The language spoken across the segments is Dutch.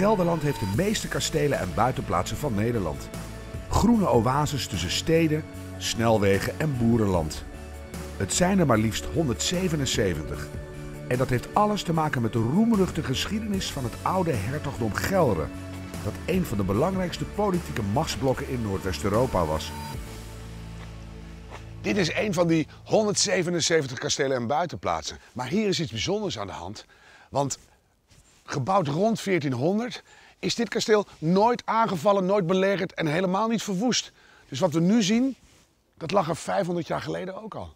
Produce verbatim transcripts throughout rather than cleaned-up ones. Gelderland heeft de meeste kastelen en buitenplaatsen van Nederland. Groene oases tussen steden, snelwegen en boerenland. Het zijn er maar liefst honderdzevenenzeventig. En dat heeft alles te maken met de roemruchte geschiedenis van het oude hertogdom Gelre, dat een van de belangrijkste politieke machtsblokken in Noordwest-Europa was. Dit is een van die honderdzevenenzeventig kastelen en buitenplaatsen. Maar hier is iets bijzonders aan de hand, want gebouwd rond veertienhonderd is dit kasteel nooit aangevallen, nooit belegerd en helemaal niet verwoest. Dus wat we nu zien, dat lag er vijfhonderd jaar geleden ook al.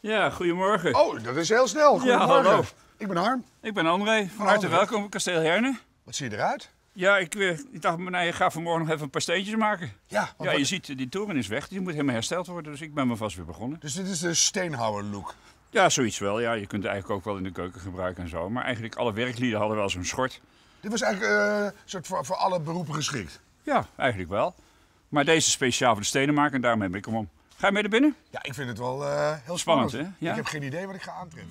Ja, goedemorgen. Oh, dat is heel snel. Goedemorgen. Ja, hallo. Ik ben Harm. Ik ben André. Van harte welkom op Kasteel Hernen. Wat zie je eruit? Ja, ik, ik dacht, nou, ik ga vanmorgen nog even een paar steentjes maken. Ja, ja je wat... ziet, die toren is weg. Die moet helemaal hersteld worden, dus ik ben me vast weer begonnen. Dus dit is de steenhouwer look? Ja, zoiets wel. Ja. Je kunt het eigenlijk ook wel in de keuken gebruiken en zo. Maar eigenlijk alle werklieden hadden wel zo'n schort. Dit was eigenlijk uh, soort voor, voor alle beroepen geschikt? Ja, eigenlijk wel. Maar deze is speciaal voor de stenen maken en daarom heb ik hem om. Ga je mee naar binnen? Ja, ik vind het wel uh, heel spannend. spannend hè? Ja? Ik heb geen idee wat ik ga aantreffen.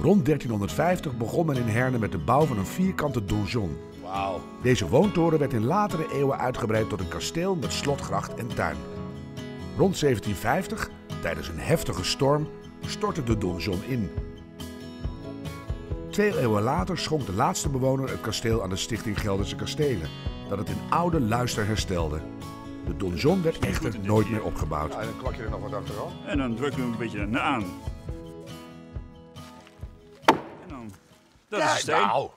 Rond dertienhonderdvijftig begon men in Hernen met de bouw van een vierkante donjon. Wauw. Deze woontoren werd in latere eeuwen uitgebreid tot een kasteel met slotgracht en tuin. Rond zeventienvijftig, tijdens een heftige storm, stortte de donjon in. Twee eeuwen later schonk de laatste bewoner het kasteel aan de Stichting Gelderse Kastelen, dat het in oude luister herstelde. De donjon werd echter nooit meer opgebouwd. Ja, en dan klak je er nog wat achteraan. En dan drukken we hem een beetje aan. En dan... Dat ja, is de steen. Nou,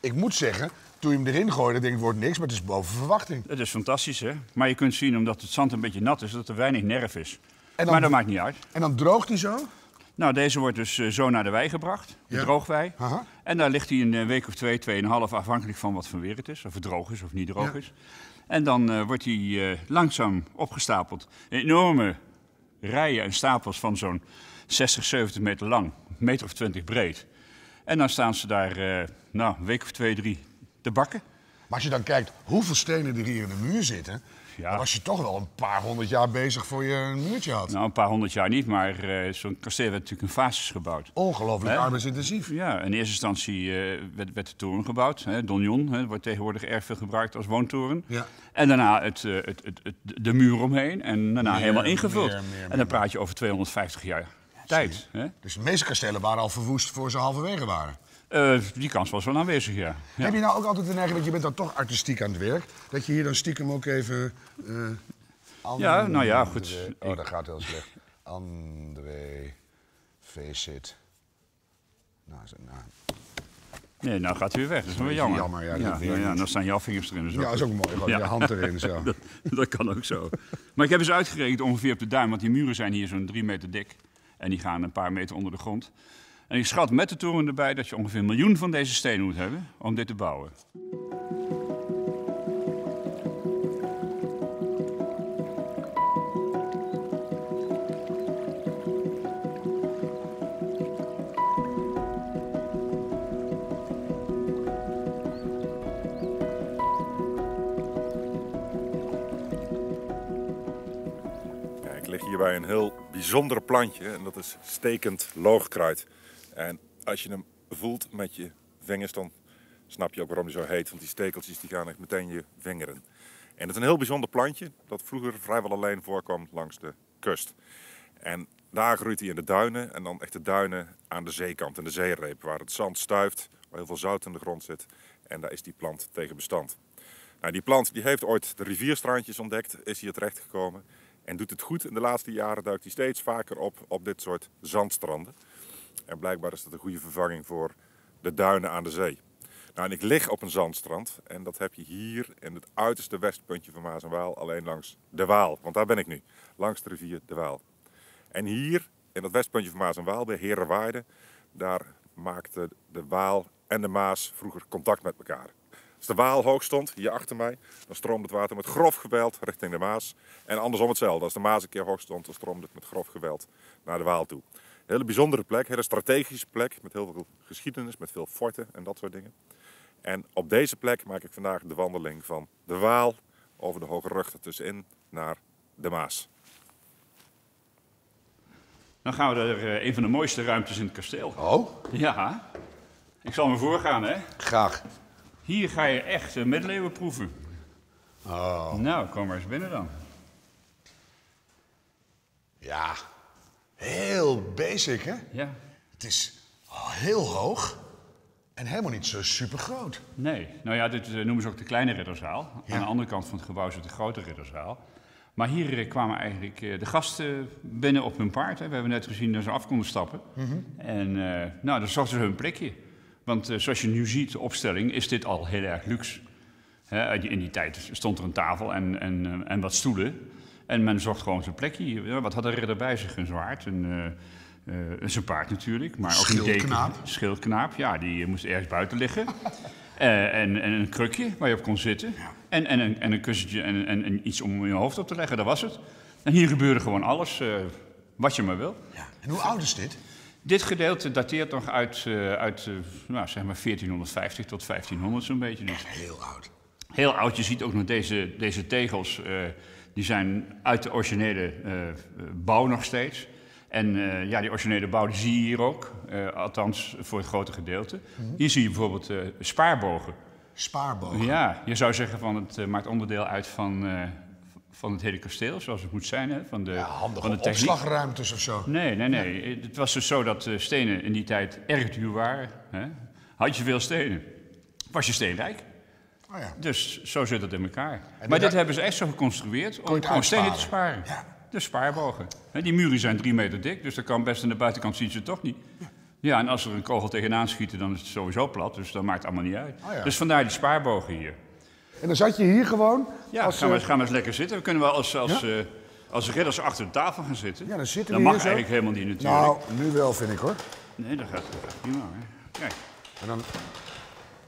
ik moet zeggen, toen je hem erin gooide, denk ik, wordt niks, maar het is boven verwachting. Het is fantastisch, hè? Maar je kunt zien, omdat het zand een beetje nat is, dat er weinig nerf is. En dan, maar dat maakt niet uit. En dan droogt hij zo? Nou, deze wordt dus zo naar de wei gebracht, de ja. droogwei. Aha. En daar ligt hij een week of twee, tweeënhalf, afhankelijk van wat voor weer het is. Of het droog is of niet droog ja. is. En dan uh, wordt hij uh, langzaam opgestapeld. Enorme rijen en stapels van zo'n zestig, zeventig meter lang, een meter of twintig breed. En dan staan ze daar uh, nou, een week of twee, drie te bakken. Maar als je dan kijkt hoeveel stenen er hier in de muur zitten... Ja. Dan was je toch wel een paar honderd jaar bezig voor je een muurtje had. Nou, een paar honderd jaar niet, maar uh, zo'n kasteel werd natuurlijk in fases gebouwd. Ongelooflijk arbeidsintensief. Ja, in eerste instantie uh, werd, werd de toren gebouwd. Hè, donjon, hè, wordt tegenwoordig erg veel gebruikt als woontoren. Ja. En daarna het, uh, het, het, het, de muur omheen en daarna meer, helemaal ingevuld. Meer, meer, meer. En dan praat je over tweehonderdvijftig jaar tijd. Hè? Dus de meeste kastelen waren al verwoest voor ze halverwege waren. Uh, die kans was wel aanwezig, ja. ja. Heb je nou ook altijd een eigen, want je bent dan toch artistiek aan het werk, dat je hier dan stiekem ook even... Uh, ja, nou ja, goed. Oh, dat gaat heel slecht. André, face it. Nou, nou. Nee, nou gaat hij weer weg. Dat is wel jammer. jammer ja, ja, ja, ja, dan staan jouw vingers erin. Dus ja, dat is ook mooi. Gewoon ja. je hand erin, zo. dat, dat kan ook zo. Maar ik heb eens uitgerekend ongeveer op de duim, want die muren zijn hier zo'n drie meter dik. En die gaan een paar meter onder de grond. En ik schat met de toren erbij dat je ongeveer een miljoen van deze stenen moet hebben om dit te bouwen. Ja, ik lig hier bij een heel bijzonder plantje en dat is stekend loogkruid. En als je hem voelt met je vingers, dan snap je ook waarom hij zo heet. Want die stekeltjes die gaan echt meteen je vingeren. En het is een heel bijzonder plantje dat vroeger vrijwel alleen voorkwam langs de kust. En daar groeit hij in de duinen en dan echt de duinen aan de zeekant, in de zeereep. Waar het zand stuift, waar heel veel zout in de grond zit. En daar is die plant tegen bestand. Nou, die plant die heeft ooit de rivierstraatjes ontdekt, is hier terechtgekomen. En doet het goed. In de laatste jaren duikt hij steeds vaker op op dit soort zandstranden. En blijkbaar is dat een goede vervanging voor de duinen aan de zee. Nou, en ik lig op een zandstrand en dat heb je hier in het uiterste westpuntje van Maas en Waal, alleen langs de Waal. Want daar ben ik nu, langs de rivier de Waal. En hier, in dat westpuntje van Maas en Waal, bij Heerewaarden, daar maakten de Waal en de Maas vroeger contact met elkaar. Als de Waal hoog stond, hier achter mij, dan stroomde het water met grof geweld richting de Maas. En andersom hetzelfde, als de Maas een keer hoog stond, dan stroomde het met grof geweld naar de Waal toe. Een hele bijzondere plek, een hele strategische plek met heel veel geschiedenis, met veel forten en dat soort dingen. En op deze plek maak ik vandaag de wandeling van de Waal over de hoge rug ertussenin naar de Maas. Dan gaan we naar een van de mooiste ruimtes in het kasteel. Oh? Ja. Ik zal me voorgaan, hè? Graag. Hier ga je echt uh, middeleeuwen proeven. Oh. Nou, kom maar eens binnen dan. Ja, heel basic, hè? Ja. Het is heel hoog en helemaal niet zo super groot. Nee. Nou ja, dit uh, noemen ze ook de kleine ridderzaal. Ja. Aan de andere kant van het gebouw zit de grote ridderzaal. Maar hier kwamen eigenlijk de gasten binnen op hun paard. Hè. We hebben net gezien dat ze af konden stappen. Mm-hmm. En uh, nou, dat zochten ze hun plekje. Want uh, zoals je nu ziet, de opstelling, is dit al heel erg luxe. Hè, in die tijd stond er een tafel en, en, en wat stoelen. En men zocht gewoon zijn plekje. Wat had de ridder bij zich? Een zwaard, een, uh, uh, zijn paard natuurlijk. Maar ook een deken, schildknaap, ja, die moest ergens buiten liggen. Uh, en, en een krukje waar je op kon zitten. Ja. En, en, en, en een kussentje en, en, en iets om je hoofd op te leggen, dat was het. En hier gebeurde gewoon alles, uh, wat je maar wil. Ja. En hoe oud is dit? Dit gedeelte dateert nog uit, uh, uit uh, nou, zeg maar veertienhonderdvijftig tot vijftienhonderd zo'n beetje. Echt heel oud. Heel oud. Je ziet ook nog deze, deze tegels, uh, die zijn uit de originele uh, bouw nog steeds. En uh, ja, die originele bouw die zie je hier ook, uh, althans voor het grote gedeelte. Mm-hmm. Hier zie je bijvoorbeeld uh, spaarbogen. Spaarbogen? Ja, je zou zeggen van het uh, maakt onderdeel uit van, uh, van het hele kasteel, zoals het moet zijn. Hè, van de, ja, handige van de opslagruimtes of zo. Nee, nee, nee. nee. Het was dus zo dat uh, stenen in die tijd erg duur waren. Hè? Had je veel stenen, was je steenrijk. Oh ja. Dus zo zit het in elkaar. En maar dit da- hebben ze echt zo geconstrueerd om gewoon stenen te sparen. Ja. De spaarbogen. He, die muren zijn drie meter dik, dus dat kan best aan de buitenkant zien ze het toch niet. Ja. Ja, en als er een kogel tegenaan schieten, dan is het sowieso plat, dus dat maakt het allemaal niet uit. Oh ja. Dus vandaar die spaarbogen hier. En dan zat je hier gewoon? Ja, als gaan, we, gaan we eens lekker zitten. We kunnen wel als, als, ja? uh, als ridders achter de tafel gaan zitten. Ja, dan zitten we dat hier mag zo. Eigenlijk helemaal niet natuurlijk. Nou, nu wel vind ik hoor. Nee, dat gaat prima. Kijk. En dan...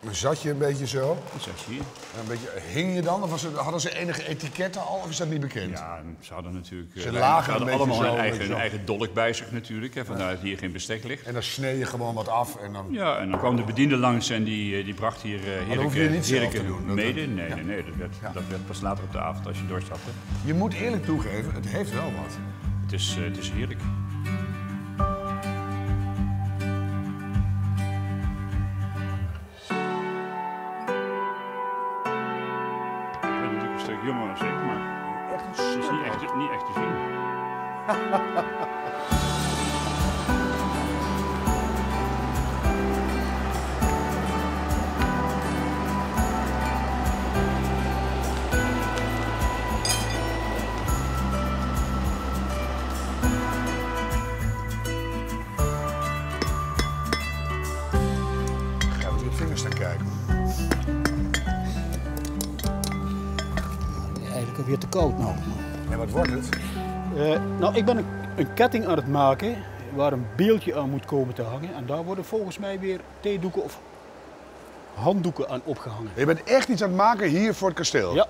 Dan zat je een beetje zo. Dan zat je hier. En een beetje, hing je dan? Of was het, hadden ze enige etiketten al? Of is dat niet bekend? Ja, ze hadden natuurlijk... Ze lagen ze hadden een allemaal zo, een, eigen, een eigen dolk bij zich natuurlijk. Hè, vandaar ja. dat hier geen bestek ligt. En dan snee je gewoon wat af en dan... Ja, en dan kwam de bediende langs en die, die bracht hier uh, heerlijke, je niet heerlijke te doen, mede. Dat, nee, ja. nee, nee. Dat werd, ja. dat werd pas later op de avond als je dorst had. Hè. Je moet eerlijk toegeven, het heeft wel wat. Het is, uh, het is heerlijk. Jongen, zeg maar. Het is niet echt, niet echt te zien. Gaan we door de vingers naar kijken. Weer te koud nou. En wat wordt het? Uh, nou, ik ben een, een ketting aan het maken waar een beeldje aan moet komen te hangen. En daar worden volgens mij weer theedoeken of handdoeken aan opgehangen. Je bent echt iets aan het maken hier voor het kasteel? Ja.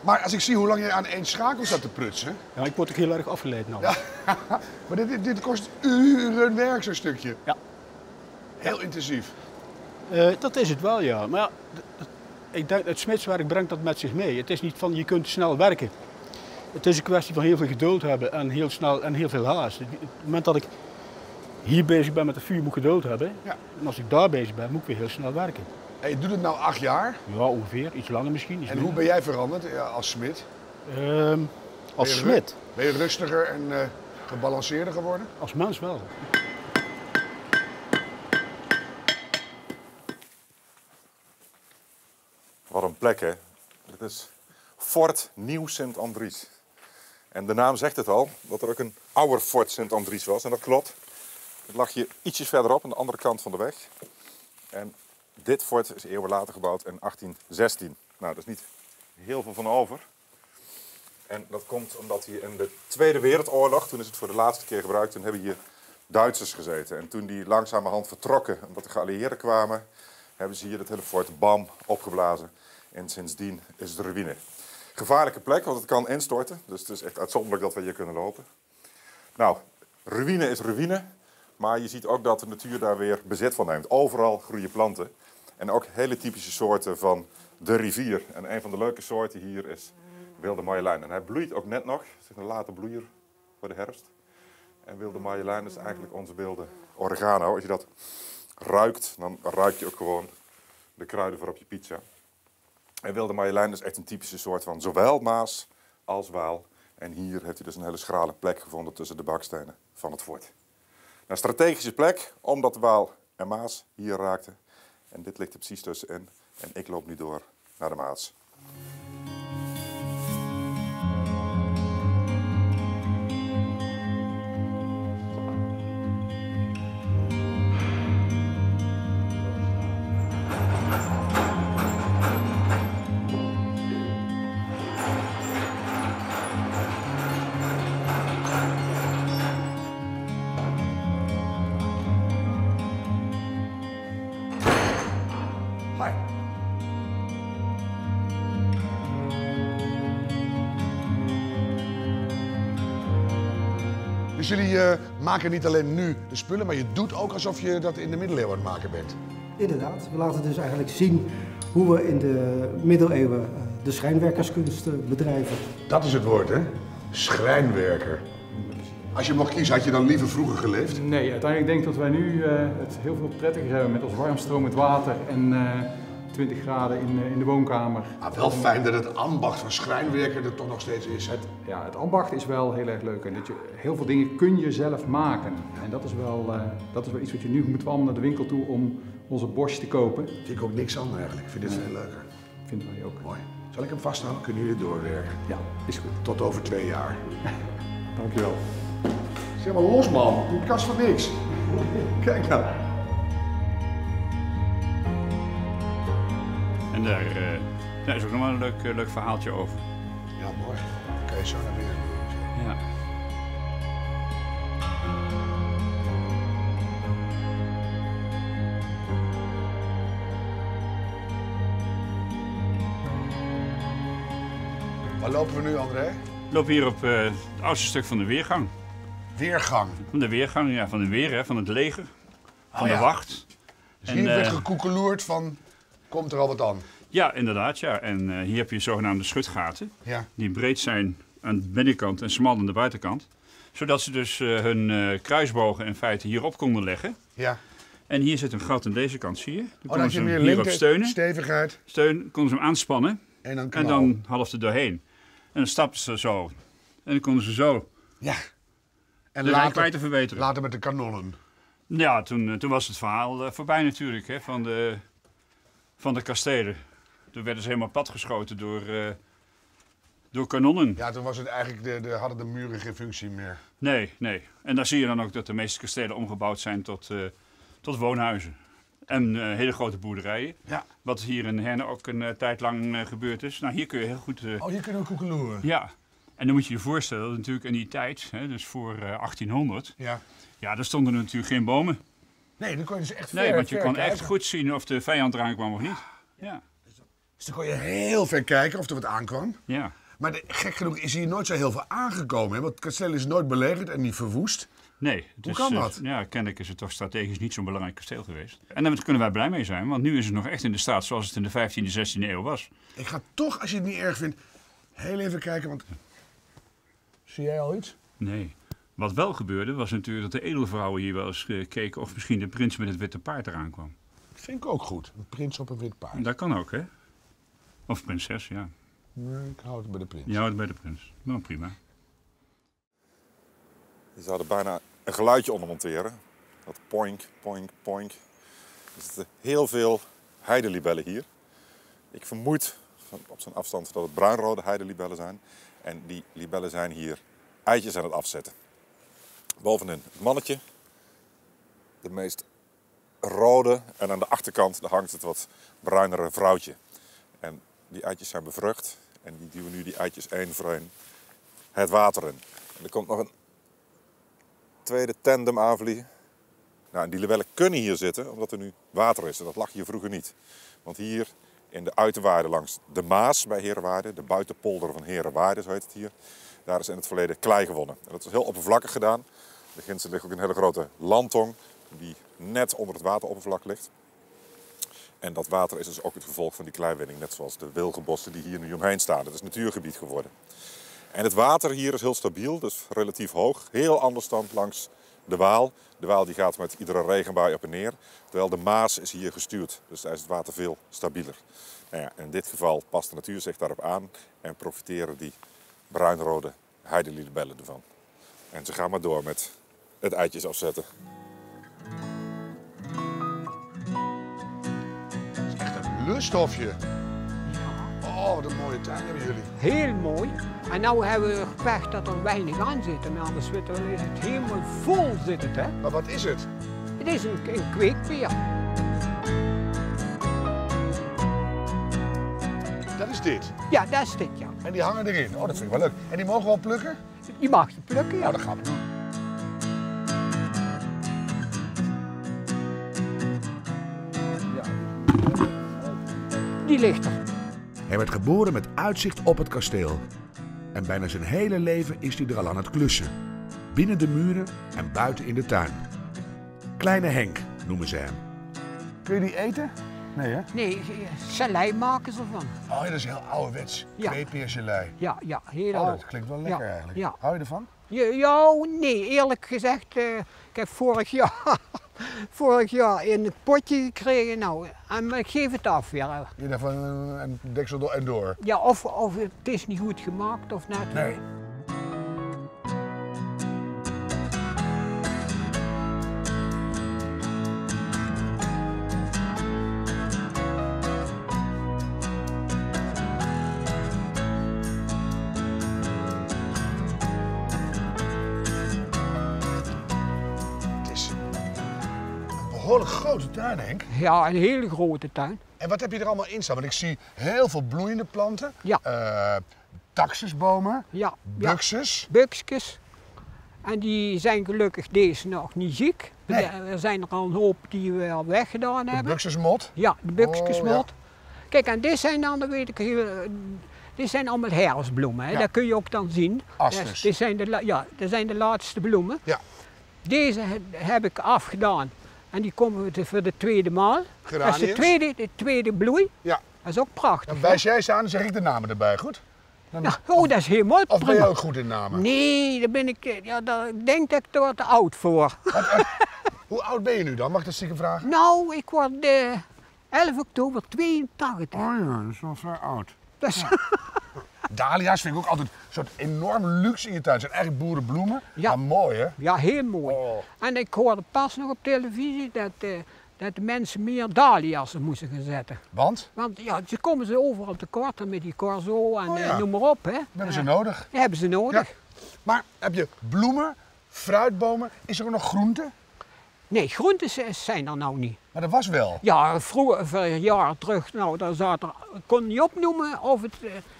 Maar als ik zie hoe lang je aan één schakel zat te prutsen... Ja, ik word ook heel erg afgeleid nou. Ja. Maar dit, dit kost uren werk, zo'n stukje. Ja. Heel ja. intensief. Uh, dat is het wel, ja. Maar ja, ik denk, het smidswerk brengt dat met zich mee. Het is niet van, je kunt snel werken. Het is een kwestie van heel veel geduld hebben en heel snel en heel veel haast. Het moment dat ik hier bezig ben met het vuur, moet ik geduld hebben. Ja. En als ik daar bezig ben, moet ik weer heel snel werken. En je doet het nou acht jaar? Ja, ongeveer. Iets langer misschien. Iets en minder. Hoe ben jij veranderd ja, als smid? Um, als smid? Ben, ru- ben je rustiger en uh, gebalanceerder geworden? Als mens wel. Wat een plek, hè? Dit is Fort Nieuw-Sint-Andries. En de naam zegt het al, dat er ook een ouder Fort Sint-Andries was. En dat klopt. Het lag hier ietsjes verderop, aan de andere kant van de weg. En dit fort is eeuwen later gebouwd in achttien zestien. Nou, dat is niet heel veel van over. En dat komt omdat hier in de Tweede Wereldoorlog, toen is het voor de laatste keer gebruikt, toen hebben hier Duitsers gezeten. En toen die langzamerhand vertrokken, omdat de geallieerden kwamen, hebben ze hier het hele fort bam opgeblazen. En sindsdien is het ruïne. Gevaarlijke plek, want het kan instorten. Dus het is echt uitzonderlijk dat we hier kunnen lopen. Nou, ruïne is ruïne. Maar je ziet ook dat de natuur daar weer bezit van neemt. Overal groeien planten. En ook hele typische soorten van de rivier. En een van de leuke soorten hier is wilde marjolein. En hij bloeit ook net nog. Het is een late bloeier voor de herfst. En wilde marjolein is eigenlijk onze wilde oregano. Als je dat ruikt, dan ruik je ook gewoon de kruiden voor op je pizza. En wilde marjolein is echt een typische soort van zowel Maas als Waal. En hier heeft hij dus een hele schrale plek gevonden tussen de bakstenen van het fort. Een strategische plek, omdat Waal en Maas hier raakten. En dit ligt er precies tussenin. En ik loop nu door naar de Maas. Dus jullie uh, maken niet alleen nu de spullen, maar je doet ook alsof je dat in de middeleeuwen aan het maken bent. Inderdaad, we laten dus eigenlijk zien hoe we in de middeleeuwen de schrijnwerkerskunst bedrijven. Dat is het woord, hè? Schrijnwerker. Als je mocht kiezen, had je dan liever vroeger geleefd? Nee, uiteindelijk denk ik dat wij nu uh, het heel veel prettiger hebben met ons warmstromend water en uh, twintig graden in, uh, in de woonkamer. Ah, wel fijn dat het ambacht van schrijnwerker er toch nog steeds is. Het, ja, het ambacht is wel heel erg leuk en dat je, heel veel dingen kun je zelf maken. En dat is wel, uh, dat is wel iets wat je nu moet allemaal naar de winkel toe om onze borst te kopen. Dat vind ik ook niks aan eigenlijk. Ik vind dit nee. veel leuker. Vindt wij ook. Mooi. Zal ik hem vasthouden? Kunnen jullie doorwerken? Ja, is goed. Tot over twee jaar. Dankjewel. Zeg maar los, man. Doe kast van niks. Kijk nou. En daar, uh, daar is ook nog wel een leuk, uh, leuk verhaaltje over. Ja, mooi. Dan kan je zo naar binnen. Ja. Waar lopen we nu, André? We lopen hier op uh, het oudste stuk van de weergang. Weergang? Van de weergang, ja, van de weer, hè, van het leger, van oh, ja. de wacht. Dus en, hier werd uh, gekoekeloerd van, komt er al wat aan? Ja, inderdaad, ja. En uh, hier heb je zogenaamde schutgaten, ja. die breed zijn aan de binnenkant en smal aan de buitenkant. Zodat ze dus uh, hun uh, kruisbogen in feite hierop konden leggen. Ja. En hier zit een gat aan deze kant, zie je. Dan oh, konden ze hem hierop steunen. Stevigheid. Steun, konden ze hem aanspannen en dan, en dan half er doorheen. En dan stapten ze zo. En dan konden ze zo. Ja. En de later, lijn te verbeteren. Later met de kanonnen. Ja, toen, toen was het verhaal voorbij natuurlijk, hè, van, de, van de kastelen. Toen werden ze helemaal platgeschoten door, uh, door kanonnen. Ja, toen was het eigenlijk de, de, hadden de muren geen functie meer. Nee, nee. En daar zie je dan ook dat de meeste kastelen omgebouwd zijn tot, uh, tot woonhuizen. En uh, hele grote boerderijen. Ja. Wat hier in Hernen ook een uh, tijd lang uh, gebeurd is. Nou, hier kun je heel goed... Uh, oh, hier kunnen we koekeloeren. Ja. En dan moet je je voorstellen dat natuurlijk in die tijd, hè, dus voor uh, achttienhonderd, ja. ja, daar stonden er natuurlijk geen bomen. Nee, dan kon je dus echt ver Nee, want je ver kon kijken. echt goed zien of de vijand eraan kwam of niet. Ja. Dus dan kon je heel ver kijken of er wat aankwam. Ja. Maar de, gek genoeg is hier nooit zo heel veel aangekomen, hè? Want het kasteel is nooit belegerd en niet verwoest. Nee. Hoe is, kan dat? Ja, kennelijk is het toch strategisch niet zo'n belangrijk kasteel geweest. En daar kunnen wij blij mee zijn, want nu is het nog echt in de staat zoals het in de vijftiende, zestiende eeuw was. Ik ga toch, als je het niet erg vindt, heel even kijken, want... Zie jij al iets? Nee. Wat wel gebeurde was natuurlijk dat de edelvrouwen hier wel eens keken of misschien de prins met het witte paard eraan kwam. Dat vind ik ook goed. Een prins op een wit paard. Dat kan ook, hè? Of prinses, ja. Nee, ik hou het bij de prins. Je houdt het bij de prins. Nou, prima. Je zou er bijna een geluidje onder monteren. Dat poink, poink, poink. Er zitten heel veel heidelibellen hier. Ik vermoed op zo'n afstand dat het bruinrode heidelibellen zijn. En die libellen zijn hier eitjes aan het afzetten. Bovenin het mannetje, de meest rode, en aan de achterkant daar hangt het wat bruinere vrouwtje. En die eitjes zijn bevrucht en die duwen nu die eitjes één voor één het water in. En er komt nog een tweede tandem aanvliegen. Nou, en die libellen kunnen hier zitten omdat er nu water is en dat lag hier vroeger niet. Want hier... in de uiterwaarden langs de Maas bij Heerewaarden, de buitenpolder van Heerewaarden, zo heet het hier. Daar is in het verleden klei gewonnen. En dat is heel oppervlakkig gedaan. De ginds ligt ook een hele grote landtong die net onder het wateroppervlak ligt. En dat water is dus ook het gevolg van die kleiwinning, net zoals de wilgenbossen die hier nu omheen staan. Dat is natuurgebied geworden. En het water hier is heel stabiel, dus relatief hoog. Heel anders dan langs de Waal. De Waal die gaat met iedere regenbui op en neer. Terwijl de Maas is hier gestuurd, dus daar is het water veel stabieler. Nou ja, in dit geval past de natuur zich daarop aan en profiteren die bruinrode heidelilibellen ervan. En ze gaan maar door met het eitjes afzetten. Het is echt een luststofje. Oh, de mooie tuin hebben jullie. Heel mooi. En nu hebben we pech dat er weinig aan zit. En anders is het helemaal vol zit het, hè? Maar wat is het? Het is een, een kweekpeer. Dat is dit? Ja, dat is dit, ja. En die hangen erin? Oh, dat vind ik wel leuk. En die mogen we wel plukken? Die mag je plukken, ja. Oh, dat gaan we doen. Die ligt er. Hij werd geboren met uitzicht op het kasteel. En bijna zijn hele leven is hij er al aan het klussen. Binnen de muren en buiten in de tuin. Kleine Henk noemen ze hem. Kun je die eten? Nee, hè? Nee, gelei maken ze ervan. Oh, dat is heel ouderwets. Ja. Kweekpeergelei. Ja, ja, heel oud. Oh, dat klinkt wel lekker, ja, eigenlijk. Ja. Hou je ervan? Ja, ja, nee, eerlijk gezegd, uh, kijk, vorig jaar... Vorig jaar in het potje gekregen, nou, en ik geef het af weer. Je dacht van een deksel door en door? Ja, of, of het is niet goed gemaakt of net. Nee. Een grote tuin, Henk. Ja, een hele grote tuin. En wat heb je er allemaal in staan? Want ik zie heel veel bloeiende planten. Ja. Uh, taxusbomen. Ja. Buxus. Ja. Buxus. En die zijn gelukkig deze nog niet ziek. Nee. Er zijn er al een hoop die we al weggedaan hebben. De Buxusmot. Ja, de Buxusmot. Oh, ja. Kijk, en dit zijn dan, dat weet ik heel... Dit zijn allemaal herfstbloemen, hè. Ja. Dat kun je ook dan zien. Astus. Dit zijn de, ja, dit zijn de laatste bloemen. Ja. Deze heb ik afgedaan. En die komen we voor de tweede maal. Geraniums. Dat is de tweede, de tweede bloei. Ja. Dat is ook prachtig. En wijs jij ze aan, zeg ik de namen erbij, goed? Dan, nou, oh, of, dat is helemaal prima. Of ben je ook goed in namen? Nee, daar ben ik, ja, daar denk ik er wat te oud voor. Wat, hoe oud ben je nu dan? Mag ik dat stiekem vragen? Nou, ik word uh, elf oktober tweeëntachtig. Oh ja, dat is wel vrij oud. Dat is... ja. Dahlia's vind ik ook altijd een soort enorm luxe in je tuin. Het zijn eigenlijk boerenbloemen, ja. Maar mooi, hè? Ja, heel mooi. Oh. En ik hoorde pas nog op televisie dat, uh, dat de mensen meer dahlia's moesten gaan zetten. Want? Want ja, ze komen ze overal tekort met die corso en oh, ja. uh, noem maar op, hè. Dat hebben ze uh, nodig. Dat hebben ze nodig. Ja. Maar heb je bloemen, fruitbomen, is er ook nog groente? Nee, groenten zijn er nou niet. Maar dat was wel? Ja, vroeger, jaren terug, nou, daar zat er, ik kon niet opnoemen of het,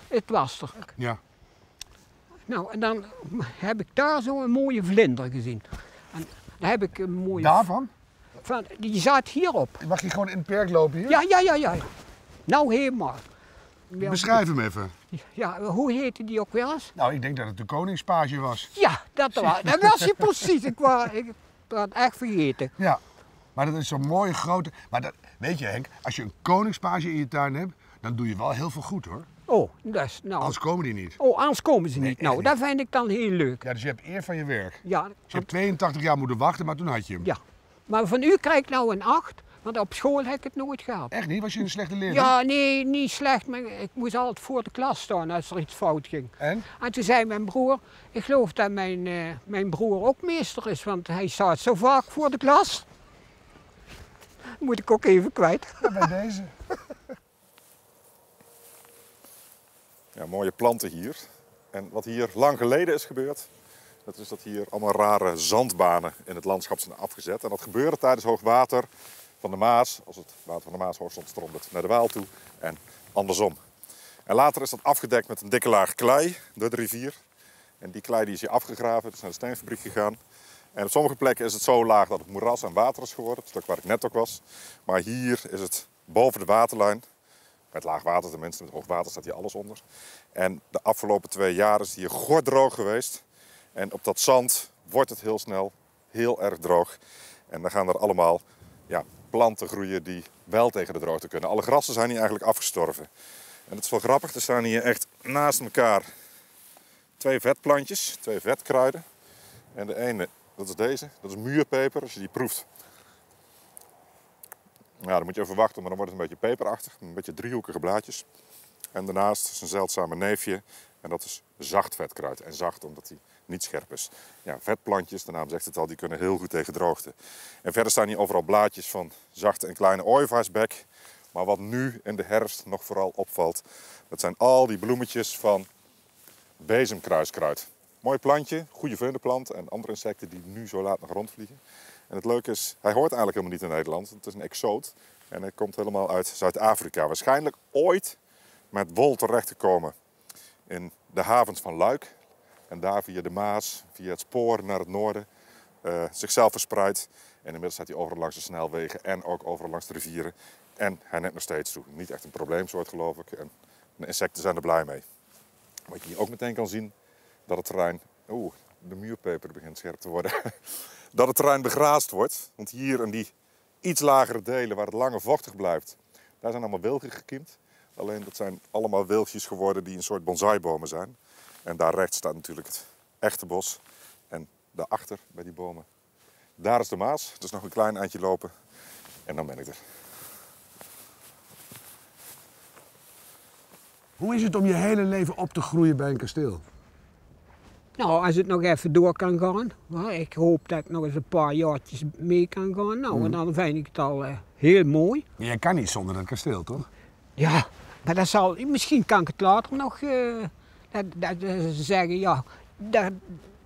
het was er. Ja. Nou, en dan heb ik daar zo een mooie vlinder gezien. En daar heb ik een mooie... Daarvan? Van, die zat hierop. Mag je gewoon in het perk lopen hier? Ja, ja, ja, ja. Nou, helemaal. Beschrijf hem even. Ja, hoe heette die ook wel eens? Nou, ik denk dat het de Koningspaasje was. Ja, dat was, dat was je precies. Ik was... Ik, dat had echt vergeten. Ja, maar dat is zo'n mooie grote... Maar dat, weet je, Henk, als je een koningspaasje in je tuin hebt, dan doe je wel heel veel goed, hoor. Oh, dat is... Nou... Anders komen die niet. Oh, anders komen ze nee, niet. Nou, niet. Dat vind ik dan heel leuk. Ja, dus je hebt eer van je werk. Ja. Dus je hebt tweeëntachtig jaar moeten wachten, maar toen had je hem. Ja. Maar van u krijg ik nou een acht, want op school heb ik het nooit gehad. Echt niet? Was je een slechte leerling? Ja, nee, niet slecht, maar ik moest altijd voor de klas staan als er iets fout ging. En? En toen zei mijn broer, ik geloof dat mijn, uh, mijn broer ook meester is, want hij staat zo vaak voor de klas. Moet ik ook even kwijt. Ja, bij deze. Ja, mooie planten hier. En wat hier lang geleden is gebeurd, dat is dat hier allemaal rare zandbanen in het landschap zijn afgezet. En dat gebeurde tijdens hoogwater van de Maas. Als het water van de Maas hoog stond, stroomt het naar de Waal toe en andersom. En later is dat afgedekt met een dikke laag klei door de rivier. En die klei die is hier afgegraven, het is naar de steenfabriek gegaan. En op sommige plekken is het zo laag dat het moeras en water is geworden. Het stuk waar ik net ook was. Maar hier is het boven de waterlijn. Met laag water tenminste, met hoog water staat hier alles onder. En de afgelopen twee jaar is het hier gorddroog geweest. En op dat zand wordt het heel snel heel erg droog. En dan gaan er allemaal, ja, planten groeien die wel tegen de droogte kunnen. Alle grassen zijn hier eigenlijk afgestorven. En dat is wel grappig, er staan hier echt naast elkaar twee vetplantjes, twee vetkruiden. En de ene, dat is deze, dat is muurpeper, als je die proeft. Ja, dan moet je even wachten, maar dan wordt het een beetje peperachtig, een beetje driehoekige blaadjes. En daarnaast is een zeldzame neefje en dat is zacht vetkruid. En zacht omdat die niet scherp is. Ja, vetplantjes, de naam zegt het al, die kunnen heel goed tegen droogte. En verder staan hier overal blaadjes van zachte en kleine ooievaarsbek. Maar wat nu in de herfst nog vooral opvalt, dat zijn al die bloemetjes van bezemkruiskruid. Mooi plantje, goede vunderplant en andere insecten die nu zo laat nog rondvliegen. En het leuke is, hij hoort eigenlijk helemaal niet in Nederland. Het is een exoot en hij komt helemaal uit Zuid-Afrika. Waarschijnlijk ooit met wol terecht te komen in de havens van Luik. En daar via de Maas, via het spoor naar het noorden, uh, zichzelf verspreid. En inmiddels staat hij overal langs de snelwegen en ook overal langs de rivieren. En hij neemt nog steeds toe. Niet echt een probleemsoort, geloof ik. En de insecten zijn er blij mee. Wat je hier ook meteen kan zien, dat het terrein... Oeh, de muurpeper begint scherp te worden. Dat het terrein begraasd wordt. Want hier in die iets lagere delen waar het langer vochtig blijft, daar zijn allemaal wilgen gekiemd. Alleen dat zijn allemaal wilgjes geworden die een soort bonsaibomen zijn. En daar rechts staat natuurlijk het echte bos. En daarachter, bij die bomen, daar is de Maas. Dus nog een klein eindje lopen en dan ben ik er. Hoe is het om je hele leven op te groeien bij een kasteel? Nou, als het nog even door kan gaan. Maar ik hoop dat ik nog eens een paar jaartjes mee kan gaan. Nou, en dan vind ik het al uh, heel mooi. Jij kan niet zonder dat kasteel, toch? Ja, maar dat zal, misschien kan ik het later nog uh, dat, dat, dat zeggen, ja, dat,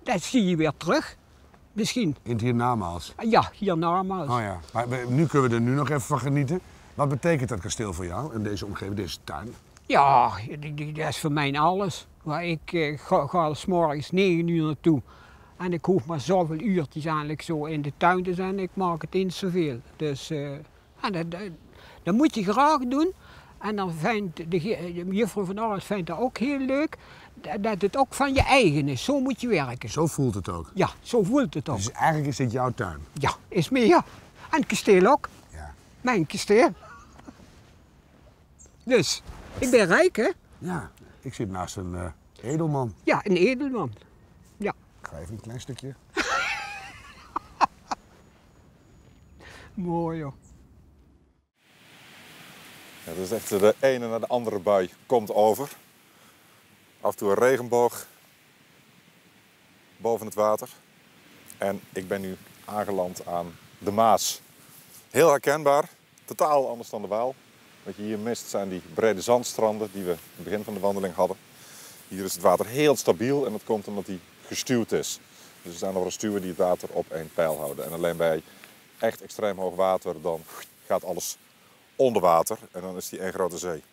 dat zie je weer terug. Misschien. In het hiernamaals? Ja, hiernamaals. Oh ja, maar nu kunnen we er nu nog even van genieten. Wat betekent dat kasteel voor jou en deze omgeving, deze tuin? Ja, dat is voor mij alles. Maar ik uh, ga, ga 's morgens negen uur naartoe en ik hoef maar zoveel uurtjes eigenlijk zo in de tuin te zijn. Ik maak het eens zoveel. Dus uh, en dat, dat, dat moet je graag doen. En dan vindt de, de juffrouw van Alles vindt dat ook heel leuk, dat het ook van je eigen is. Zo moet je werken. Zo voelt het ook? Ja, zo voelt het ook. Dus eigenlijk is dit jouw tuin? Ja, is meer. Ja. En het kasteel ook. Ja. Mijn kasteel. Dus, ik ben rijk, hè? Ja, ik zit naast een uh, edelman. Ja, een edelman. Ja. Ik ga even een klein stukje. Mooi, joh. Ja, dus echt de ene naar de andere bui komt over. Af en toe een regenboog boven het water. En ik ben nu aangeland aan de Maas. Heel herkenbaar, totaal anders dan de Waal. Wat je hier mist zijn die brede zandstranden die we in het begin van de wandeling hadden. Hier is het water heel stabiel en dat komt omdat hij gestuwd is. Dus er zijn nog wel stuwen die het water op één pijl houden. En alleen bij echt extreem hoog water dan gaat alles onder water en dan is die één grote zee.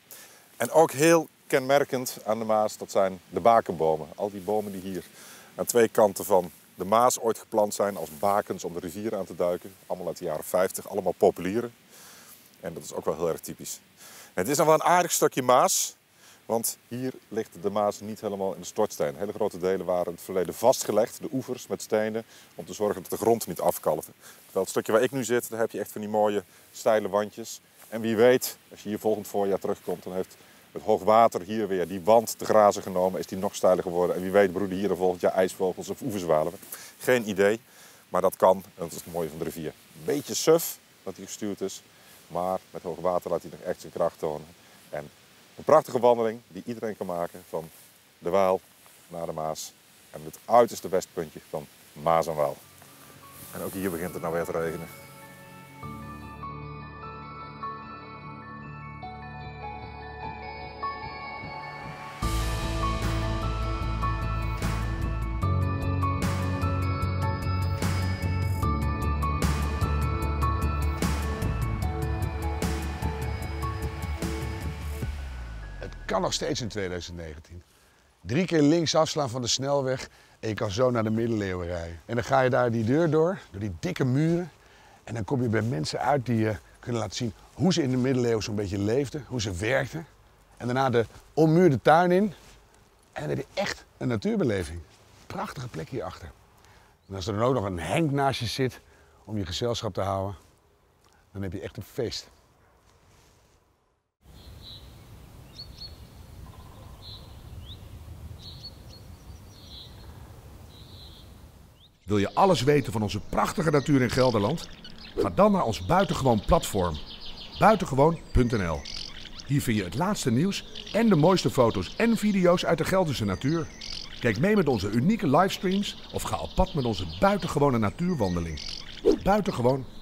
En ook heel kenmerkend aan de Maas, dat zijn de bakenbomen. Al die bomen die hier aan twee kanten van de Maas ooit geplant zijn als bakens om de rivier aan te duiken. Allemaal uit de jaren vijftig, allemaal populieren. En dat is ook wel heel erg typisch. En het is nog wel een aardig stukje Maas, want hier ligt de Maas niet helemaal in de stortsteen. Hele grote delen waren in het verleden vastgelegd, de oevers met stenen, om te zorgen dat de grond niet afkalfde. Terwijl het stukje waar ik nu zit, daar heb je echt van die mooie steile wandjes. En wie weet, als je hier volgend voorjaar terugkomt, dan heeft het hoogwater hier weer die wand te grazen genomen. Is die nog steiler geworden. En wie weet broeden hier dan volgend jaar ijsvogels of oeverzwalen. Geen idee, maar dat kan. En dat is het mooie van de rivier. Een beetje suf dat hij gestuurd is. Maar met hoogwater laat hij nog echt zijn kracht tonen. En een prachtige wandeling die iedereen kan maken. Van de Waal naar de Maas. En het uiterste westpuntje van Maas en Waal. En ook hier begint het nou weer te regenen. Kan nog steeds in twintig negentien. Drie keer links afslaan van de snelweg en je kan zo naar de middeleeuwen rijden. En dan ga je daar die deur door, door die dikke muren. En dan kom je bij mensen uit die je kunnen laten zien hoe ze in de middeleeuwen zo'n beetje leefden, hoe ze werkten. En daarna de ommuurde tuin in. En dan heb je echt een natuurbeleving. Prachtige plek hierachter. En als er dan ook nog een henk naast je zit om je gezelschap te houden, Dan heb je echt een feest. Wil je alles weten van onze prachtige natuur in Gelderland? Ga dan naar ons Buitengewoon platform. Buitengewoon punt n l. Hier vind je het laatste nieuws en de mooiste foto's en video's uit de Gelderse natuur. Kijk mee met onze unieke livestreams of ga op pad met onze buitengewone natuurwandeling. Buitengewoon